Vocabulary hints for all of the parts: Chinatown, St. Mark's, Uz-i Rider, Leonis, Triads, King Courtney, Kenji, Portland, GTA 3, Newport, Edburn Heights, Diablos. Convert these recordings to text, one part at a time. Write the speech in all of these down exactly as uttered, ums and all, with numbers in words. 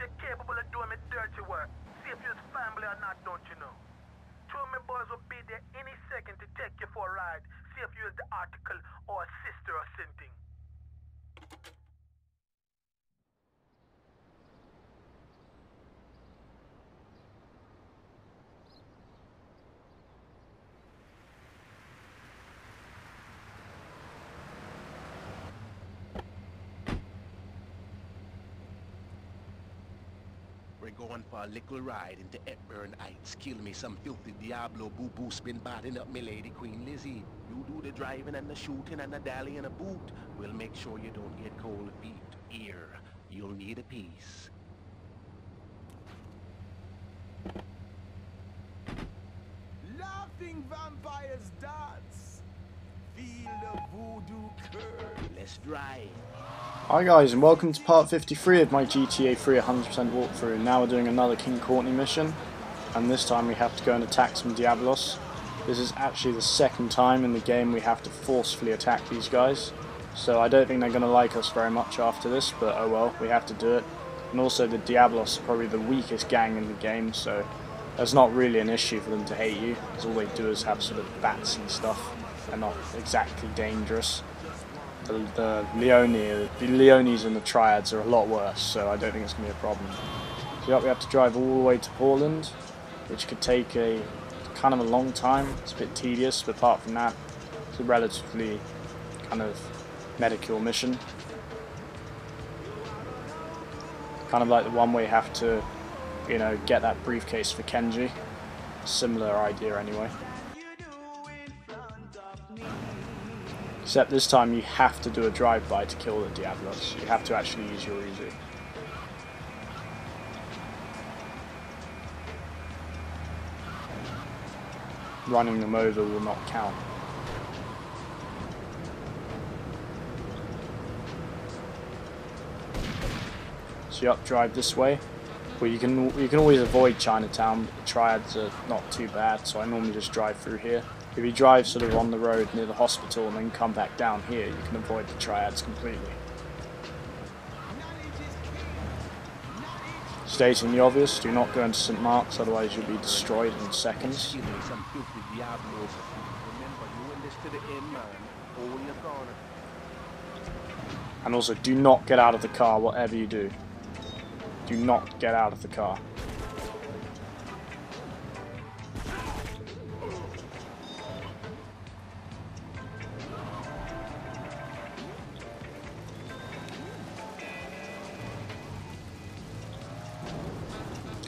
they're capable of doing me dirty work. See if you're family or not, don't you know? Two of my boys will be there any second to take you for a ride. See if you're the article or a sister or something. Going for a little ride into Edburn Heights. Kill me some filthy Diablo boo-boo spin batting up me lady Queen Lizzie. You do the driving and the shooting and the dally and a boot. We'll make sure you don't get cold feet. Ear, you'll need a piece. Laughing vampires dance. Feel the voodoo curve. Let's drive. Hi guys, and welcome to part fifty-three of my G T A three one hundred percent walkthrough. Now we're doing another King Courtney mission, and this time we have to go and attack some Diablos. This is actually the second time in the game we have to forcefully attack these guys, so I don't think they're going to like us very much after this, but oh well, we have to do it. And also the Diablos are probably the weakest gang in the game, so there's not really an issue for them to hate you, because all they do is have sort of bats and stuff. They're not exactly dangerous. The, the, Leonis, the Leonis and the Triads are a lot worse, so I don't think it's going to be a problem. So yep, we have to drive all the way to Portland, which could take a kind of a long time. It's a bit tedious, but apart from that, it's a relatively kind of medical mission. Kind of like the one where you have to, you know, get that briefcase for Kenji. Similar idea anyway. Except this time you have to do a drive-by to kill the Diablos. You have to actually use your Uz-i. Running them over will not count. So you up drive this way. Well, you can you can always avoid Chinatown, but the Triads are not too bad, so I normally just drive through here. If you drive sort of on the road near the hospital and then come back down here, you can avoid the Triads completely. Stating the obvious, do not go into Saint Mark's, otherwise you'll be destroyed in seconds. And also, do not get out of the car, whatever you do. Do not get out of the car.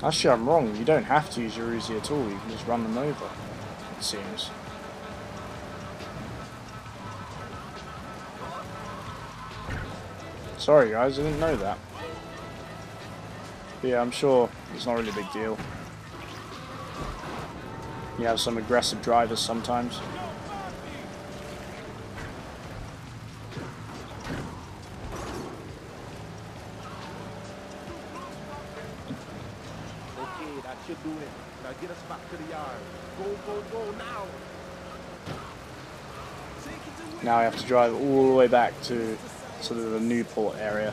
Actually, I'm wrong. You don't have to use your Uz-i at all. You can just run them over, it seems. Sorry, guys. I didn't know that. But yeah, I'm sure it's not really a big deal. You have some aggressive drivers sometimes. Should do it. Now get us back to the yard. Go, go, go now. Now I have to drive all the way back to sort of the Newport area.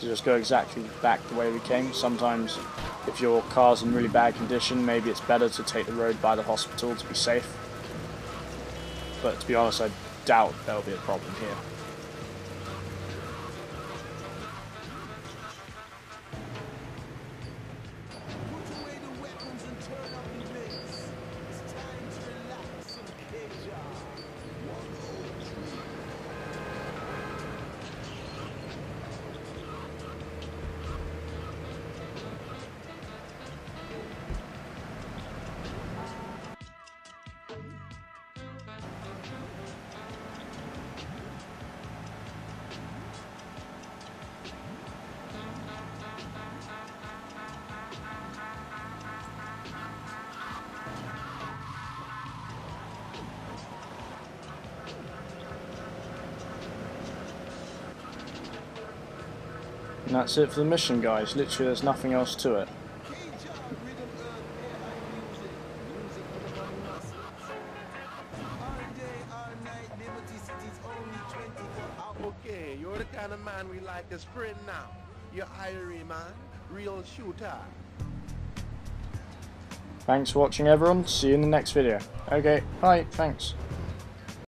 To just go exactly back the way we came. Sometimes if your car's in really bad condition, maybe it's better to take the road by the hospital to be safe. But to be honest, I doubt there'll be a problem here. And that's it for the mission, guys. Literally, there's nothing else to it. Okay, You're the kind of man we like as friend now. You're Irie, man. Real shooter. Thanks for watching, everyone. See you in the next video. Okay, bye. Thanks.